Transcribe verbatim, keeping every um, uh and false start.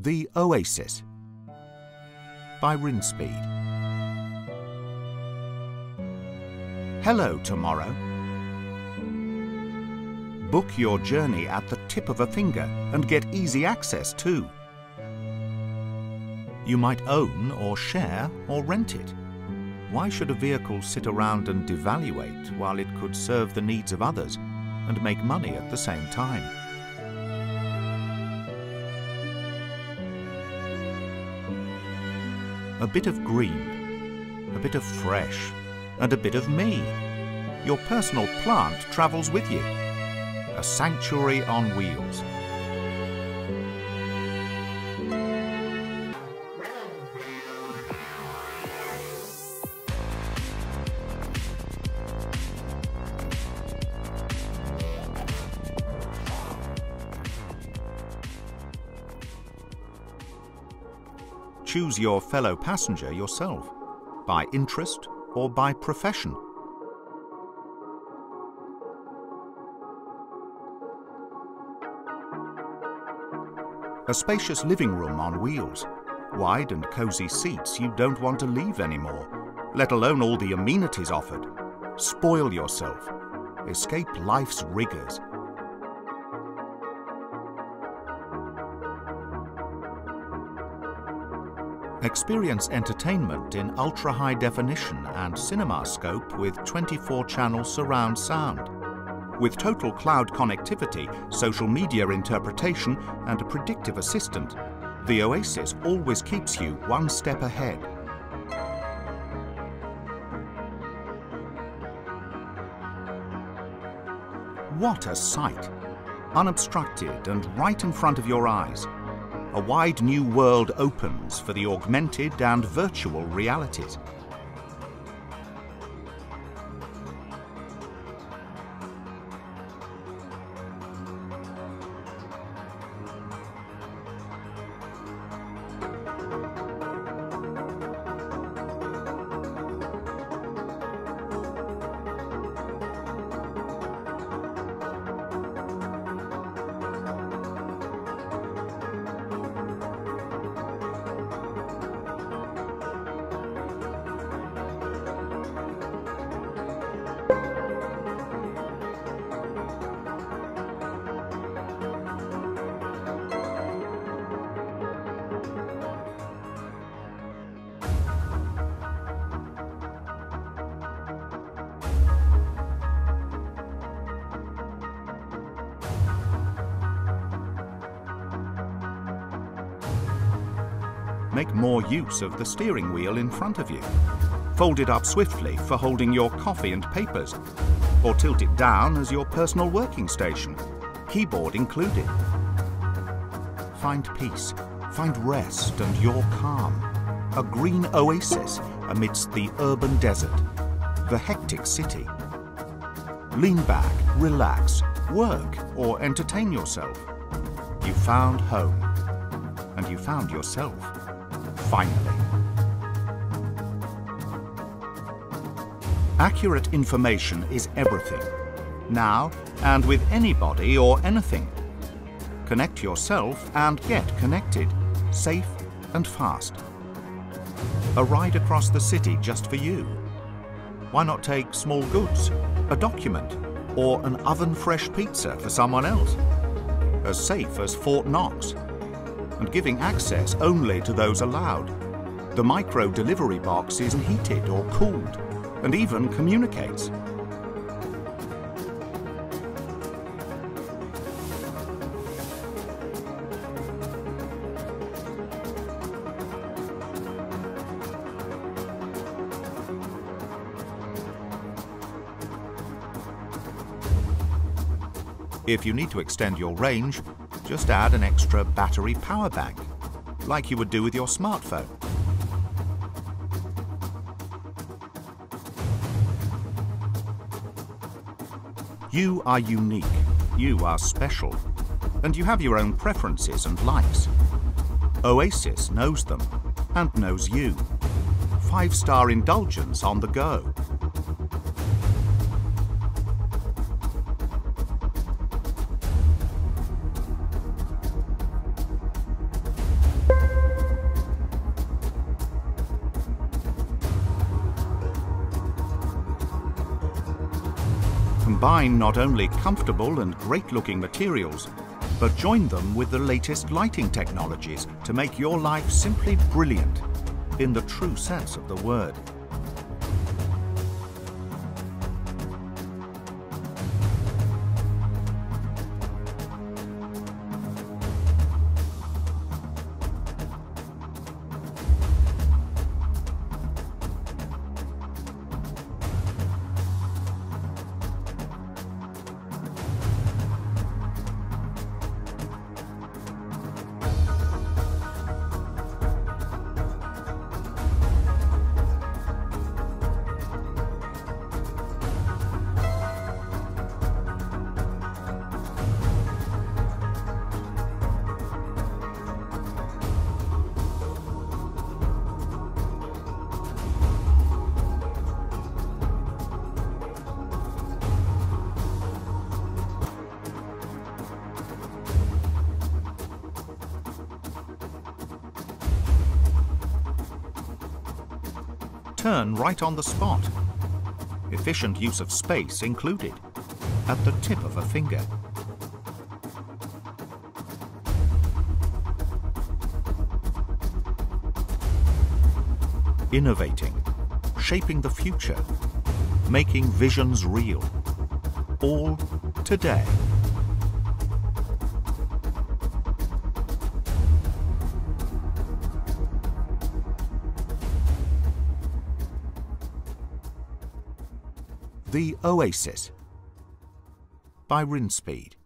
The Oasis by Rinspeed. Hello, tomorrow. Book your journey at the tip of a finger and get easy access too. You might own or share or rent it. Why should a vehicle sit around and devaluate while it could serve the needs of others and make money at the same time? A bit of green, a bit of fresh, and a bit of me. Your personal plant travels with you. A sanctuary on wheels. Choose your fellow passenger yourself, by interest or by profession. A spacious living room on wheels, wide and cozy seats you don't want to leave anymore, let alone all the amenities offered. Spoil yourself, escape life's rigors. Experience entertainment in ultra-high definition and cinema scope with twenty-four channel surround sound. With total cloud connectivity, social media interpretation and a predictive assistant, the Oasis always keeps you one step ahead. What a sight! Unobstructed and right in front of your eyes. A wide new world opens for the augmented and virtual realities. Make more use of the steering wheel in front of you. Fold it up swiftly for holding your coffee and papers, or tilt it down as your personal working station, keyboard included. Find peace, find rest and your calm. A green oasis amidst the urban desert, the hectic city. Lean back, relax, work or entertain yourself. You found home, and you found yourself. Finally. Accurate information is everything, now and with anybody or anything. Connect yourself and get connected, safe and fast. A ride across the city just for you. Why not take small goods, a document, or an oven-fresh pizza for someone else? As safe as Fort Knox. And giving access only to those allowed. The micro delivery box isn't heated or cooled, and even communicates. If you need to extend your range, just add an extra battery power bank, like you would do with your smartphone. You are unique, you are special, and you have your own preferences and likes. Oasis knows them and knows you. Five-star indulgence on the go. combine not only comfortable and great-looking materials, but join them with the latest lighting technologies to make your life simply brilliant, in the true sense of the word. Turn right on the spot. Efficient use of space included, at the tip of a finger. Innovating, shaping the future, making visions real. All today. The Oasis by Rinspeed.